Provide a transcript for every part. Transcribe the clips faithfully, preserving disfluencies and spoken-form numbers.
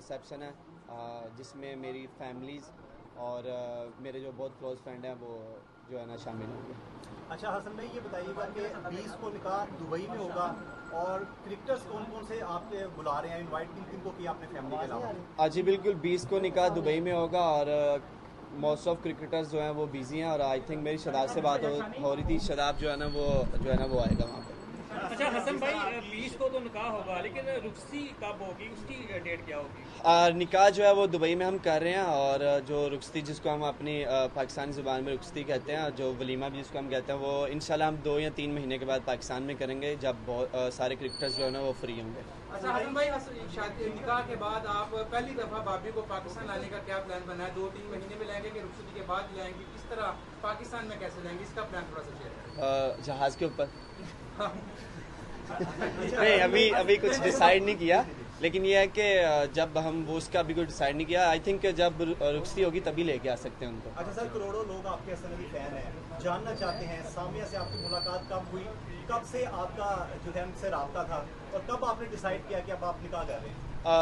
Reception है जिसमें मेरी फैमिलीज़ और मेरे जो बहुत क्लोज फ्रेंड हैं वो जो है ना शामिल होंगे। अच्छा हसन भाई ये बताइएगा कि बीस को निकाह दुबई में होगा और क्रिकेटर्स कौन कौन से आप बुला रहे हैं, इनवाइट किन किन को किया आपने फैमिली के अलावा? जी बिल्कुल, बीस को निकाह दुबई में होगा और मोस्ट ऑफ क्रिकेटर्स जो हैं वो बिजी हैं और आई थिंक मेरी शादाब से बात हो रही थी, शादाब जो है ना वो जो है ना वो आएगा वहाँ पर। अच्छा हसन भाई बीस को तो निकाह होगा लेकिन रुखसी कब होगी, उसकी डेट क्या होगी? निकाह जो है वो दुबई में हम कर रहे हैं और जो रुखसी जिसको हम अपनी पाकिस्तानी ज़ुबान में रुखसी कहते हैं और जो वलीमा भी जिसको हम कहते हैं वो इंशाल्लाह हम दो या तीन महीने के बाद पाकिस्तान में करेंगे जब बहुत सारे क्रिकेटर्स जो है ना वो फ्री होंगे। अच्छा हसन भाई निकाह के बाद आप पहली दफ़ा भाभी को पाकिस्तान लाने का क्या प्लान बना है? दो तीन महीने में लाएंगे कि रुखसी के बाद लाएंगे, किस तरह पाकिस्तान में कैसे लाएंगे, इसका प्लान थोड़ा सा शेयर? जहाज़ के ऊपर नहीं अभी अभी कुछ डिसाइड नहीं किया लेकिन यह है कि जब हम वो उसका अभी कुछ डिसाइड नहीं किया, आई थिंक जब रुखसी होगी तभी लेके आ सकते हैं उनको। अच्छा सर करोड़ों लोग आपके हसन अली फैन हैं, जानना चाहते हैं सामिया से आपकी मुलाकात कब हुई, कब से आपका जो है उनसे रब्ता था और कब आपने डिसाइड किया कि अब आप निकाह कर रहे हैं? आ,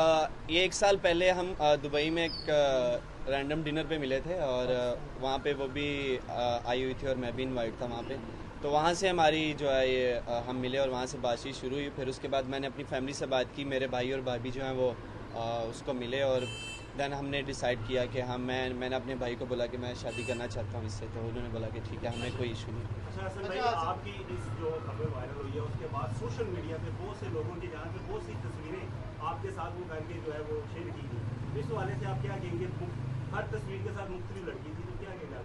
ये एक साल पहले हम दुबई में एक रैंडम डिनर पे मिले थे और वहाँ पे वो भी आई हुई थी और मैं भी इनवाइट था वहाँ पे, तो वहाँ से हमारी जो है ये हम मिले और वहाँ से बातचीत शुरू हुई। फिर उसके बाद मैंने अपनी फैमिली से बात की, मेरे भाई और भाभी जो हैं वो आ, उसको मिले और देन हमने डिसाइड किया कि हाँ मैं मैंने अपने भाई को बोला कि मैं शादी करना चाहता हूँ इससे, तो उन्होंने बोला कि ठीक है हमें कोई इशू नहीं। अच्छा हसन भाई आपकी इस जो खबर वायरल हुई है उसके बाद सोशल मीडिया पे बहुत से लोगों की जान पे बहुत सी तस्वीरें आपके साथ वो करके जो है वो शेयर की गई, इस वाले से आप क्या कहेंगे? हर तस्वीर के साथ मुख्तलिफ लड़की थी तो क्या कहना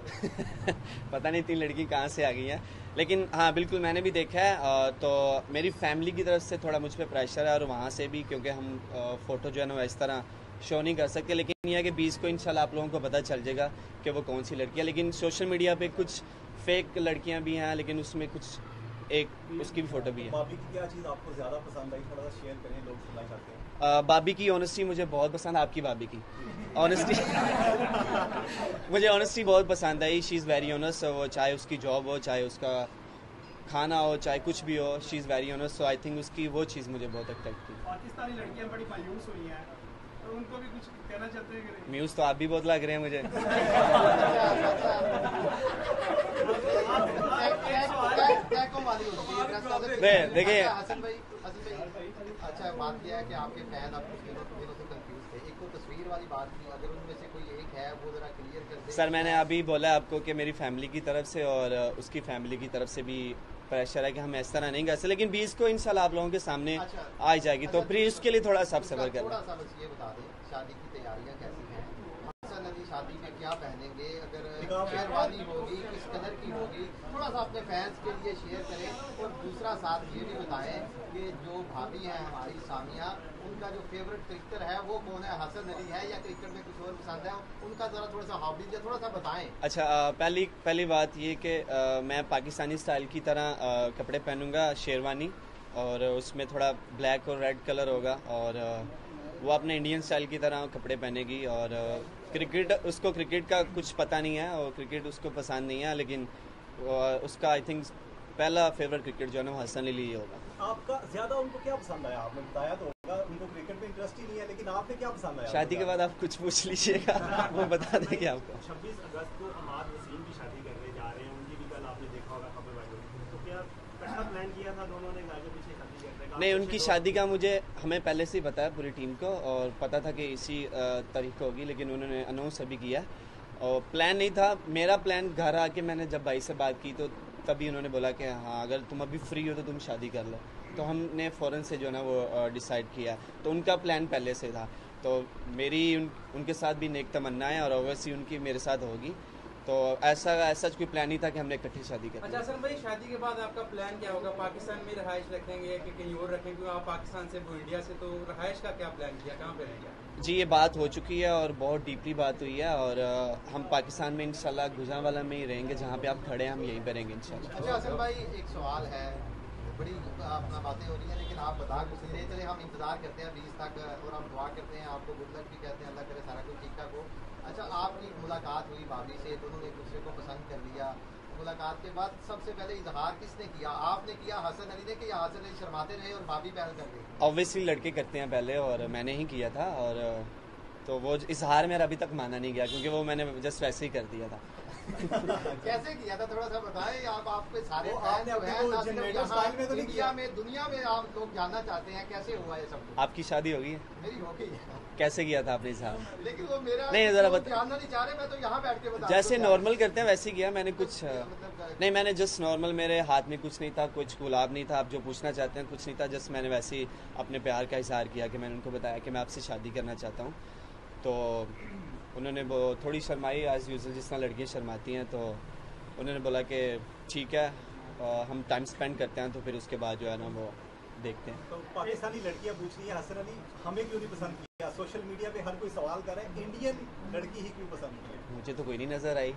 है? पता नहीं तीन लड़की कहाँ से आ गई हैं लेकिन हाँ बिल्कुल मैंने भी देखा है, तो मेरी फैमिली की तरफ से थोड़ा मुझ पर प्रेशर है और वहाँ से भी क्योंकि हम फ़ोटो जो है ना इस तरह शो नहीं कर सकते, लेकिन यह है कि बीस को इंशाल्लाह आप लोगों को पता चल जाएगा कि वो कौन सी लड़की है। लेकिन सोशल मीडिया पे कुछ फेक लड़कियाँ भी हैं लेकिन उसमें कुछ एक उसकी भी फ़ोटो भी है। भाभी की क्या चीज़ आपको ज़्यादा पसंद आई, थोड़ा सा शेयर करें, लोग सुनना चाहते हैं। Uh, भाभी की ऑनेस्टी मुझे बहुत पसंद, आपकी भाभी की ऑनेस्टी मुझे ऑनेस्टी बहुत पसंद आई। शी इज़ वेरी ऑनेस्ट, वो चाहे उसकी जॉब हो चाहे उसका खाना हो चाहे कुछ भी हो, she is very honest, so I think उसकी वो चीज़ मुझे बहुत अट्रैक्ट की। पाकिस्तानी लड़कियां बड़ी मायूस हुई हैं तो उनको भी कुछ कहना चाहते हैं? म्यूज़ तो आप भी बहुत लग रहे हैं मुझे। देखिए अच्छा बात यह है कि आपके फैन आप कुछ दिनों से कंफ्यूज थे, एक को तस्वीर वाली बात थी, अगर उनमें से कोई एक है वो जरा क्लियर कर दें। सर मैंने अभी बोला आपको कि मेरी फैमिली की तरफ से और उसकी फैमिली की तरफ से भी प्रेशर है कि हम इस तरह नहीं कर सकते, लेकिन बीस को इंशाल्लाह आप लोगों के सामने अच्छा, आ जाएगी अच्छा, तो प्लीज उसके लिए थोड़ा सा सब्र करें। थोड़ा सा बस ये बता दें शादी की तैयारियाँ कैसी हैं, हसन अली शादी में क्या पहनेंगे, अगर शेरवानी होगी किस कलर की होगी, थोड़ा सा अपने फैंस के लिए शेयर करें। और दूसरा साथ ये भी बताएं कि जो भाभी हैं हमारी सामिया उनका जो फेवरेट क्रिकेटर है वो कौन है, हसन अली है या क्रिकेट में कुछ और पसंद है, उनका जरा थोड़ा सा हॉबीज या थोड़ा सा बताएं। अच्छा आ, पहली पहली बात ये कि मैं पाकिस्तानी स्टाइल की तरह आ, कपड़े पहनूंगा, शेरवानी और उसमें थोड़ा ब्लैक और रेड कलर होगा और आ, वो अपने इंडियन स्टाइल की तरह कपड़े पहनेगी और क्रिकेट उसको क्रिकेट का कुछ पता नहीं है और क्रिकेट उसको पसंद नहीं है लेकिन उसका आई थिंक पहला फेवरेट क्रिकेट जो है ना हसन अली होगा। आपका ज़्यादा उनको क्या पसंद आया, आपने बताया तो होगा उनको क्रिकेट में इंटरेस्ट ही नहीं है लेकिन आपने क्या पसंद आया? शादी के बाद आप कुछ पूछ लीजिएगा वो बता देंगे आपको। छब्बीस अगस्त को अमाद वसीम की शादी करने जा रहे हैं, उनकी भी कल आपने देखा होगा खबर वाली हुई, तो क्या पहला प्लान किया था दोनों ने आगे पीछे शादी करने का? नहीं उनकी शादी का मुझे हमें पहले से ही पता है पूरी टीम को और पता था कि इसी तारीख को होगी लेकिन उन्होंने अनाउंस अभी किया और प्लान नहीं था मेरा। प्लान घर आके मैंने जब भाई से बात की तो तभी उन्होंने बोला कि हाँ अगर तुम अभी फ्री हो तो तुम शादी कर लो, तो हमने फ़ौरन से जो है ना वो डिसाइड किया, तो उनका प्लान पहले से था। तो मेरी उन, उनके साथ भी नेक तमन्ना है और ओवरसी उनकी मेरे साथ होगी, तो ऐसा ऐसा कोई प्लान नहीं था कि हमने इकट्ठी शादी कर। अच्छा सर भाई शादी के बाद आपका प्लान क्या होगा, पाकिस्तान में रहायश रखेंगे कि कहीं और रखेंगे, क्योंकि आप पाकिस्तान से वो इंडिया से, तो रहायश का क्या प्लान किया, कहाँ पे रहेंगे? जी ये बात हो चुकी है और बहुत डीपली बात हुई है और हम पाकिस्तान में इंशाल्लाह गुजरांवाला में ही रहेंगे, जहाँ पे आप खड़े हैं हम यहीं पर रहेंगे इंशाल्लाह। अच्छा हसन भाई एक सवाल है, बड़ी अपना बातें हो रही हैं लेकिन आप बता कुछ नहीं रहे, चले हम इंतजार करते हैं बीस तक और हम दुआ करते हैं आपको गुड लक भी कहते हैं, अल्लाह करे सारा कुछ ठीक ठाक हो। अच्छा आपकी मुलाकात हुई भाभी से, दोनों एक दूसरे को पसंद कर लिया, मुलाकात के बाद सबसे पहले इजहार किसने किया, आपने किया, हसन अली ने किया? हसन अली शर्माते रहे और माफी बयान कर दी? ऑब्वियसली लड़के करते हैं पहले, और मैंने ही किया था, और तो वो इजहार मेरा अभी तक माना नहीं गया क्योंकि वो मैंने जस्ट वैसे ही कर दिया था। कैसे किया था थोड़ा सा बताएं आप, आपके सारे फैन में इंडिया में दुनिया में आप लोग जानना चाहते हैं कैसे हुआ ये सब? आपकी शादी होगी? मेरी होगी। कैसे किया था आपने साहब? लेकिन वो मेरा नहीं, जरा बता, नहीं चाह रहे, मैं तो यहाँ बैठ के बता, जैसे नॉर्मल करते हैं वैसे किया मैंने। कुछ नहीं, मैंने जस्ट नॉर्मल, मेरे हाथ में कुछ नहीं था, कुछ गुलाब नहीं था, आप जो पूछना चाहते हैं कुछ नहीं था, जस्ट मैंने वैसे ही अपने प्यार का इजहार किया कि मैंने उनको बताया कि मैं आपसे शादी करना चाहता हूँ। तो उन्होंने वो थोड़ी शर्माई एज यूजल, जिस तरह लड़कियाँ शर्माती हैं, तो उन्होंने बोला कि ठीक है हम टाइम स्पेंड करते हैं, तो फिर उसके बाद जो है ना वो देखते हैं। तो पाकिस्तानी लड़कियाँ पूछ रही हैं हसन अली हमें क्यों नहीं पसंद किया, सोशल मीडिया पे हर कोई सवाल कर रहा है इंडियन लड़की ही क्यों पसंद नहीं है? मुझे तो कोई नहीं नजर आई।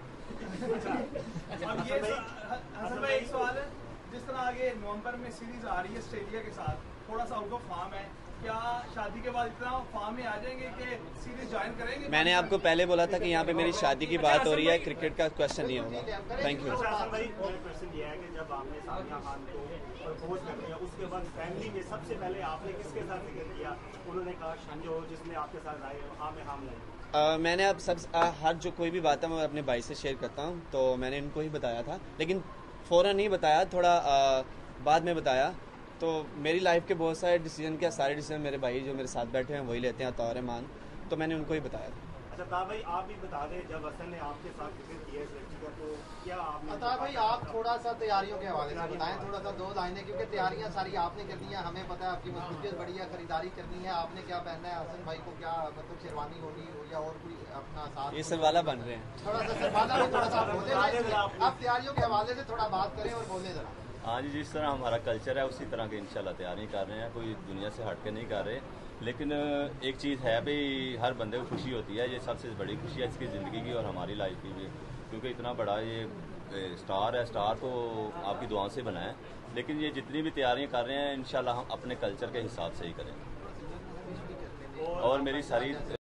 हसन भाई एक सवाल है, जिस तरह आगे नवंबर में सीरीज आ रही है ऑस्ट्रेलिया के साथ, थोड़ा सा आउट ऑफ फॉर्म है, क्या शादी के बाद इतना फॉर्म में आ जाएंगे कि सीरीज ज्वाइन करेंगे? मैंने आपको पहले बोला था कि यहाँ पे मेरी शादी की बात हो रही है, क्रिकेट का क्वेश्चन नहीं होगा। Thank you. क्वेश्चन ये है कि जब आपने सामिया खान को प्रपोज कर दिया, उसके बाद फैमिली में सबसे पहले आपने किसके साथ जिक्र किया? उन्होंने कहा शंजो, जिसमें आपके साथ आए हाँ में हाम लाई। मैंने अब सब हर जो कोई भी बात है मैं अपने भाई से शेयर करता हूँ, तो मैंने इनको ही बताया था, लेकिन फ़ौरन नहीं बताया, थोड़ा बाद में बताया। तो मेरी लाइफ के बहुत सारे डिसीजन, क्या सारे डिसीजन मेरे भाई जो मेरे साथ बैठे हैं वही लेते हैं, तौर मान, तो मैंने उनको ही बताया। अच्छा ताब भाई आप भी बता दें, जब हसन ने आपके साथ विजिट किया इस लड़की का, तो क्या आपने ताब भाई आप थोड़ा सा तैयारियों के हवाले से बताएं, थोड़ा सा दो लाइनें, क्योंकि तैयारियाँ सारी आपने करनी है, हमें पता है आपकी मजबूतियाँ बड़ी है, खरीदारी करनी है, आपने क्या पहनना है, हसन भाई को क्या मतलब शेरवानी होनी हो या और कोई अपना साथ? ये सरवाला बन रहे हैं, थोड़ा सा सरवाला, थोड़ा सा बोले आप तैयारियों के हवाले से थोड़ा बात करें और बोले जरा। हाँ जी, जिस तरह हमारा कल्चर है उसी तरह के इंशाल्लाह तैयारी कर रहे हैं, कोई दुनिया से हट के नहीं कर रहे, लेकिन एक चीज़ है भाई हर बंदे को खुशी होती है, ये सबसे बड़ी खुशी है इसकी ज़िंदगी की और हमारी लाइफ की भी, क्योंकि इतना बड़ा ये स्टार है, स्टार तो आपकी दुआओं से बना है, लेकिन ये जितनी भी तैयारियाँ कर रहे हैं इंशाल्लाह हम अपने कल्चर के हिसाब से ही करेंगे। और मेरी सारी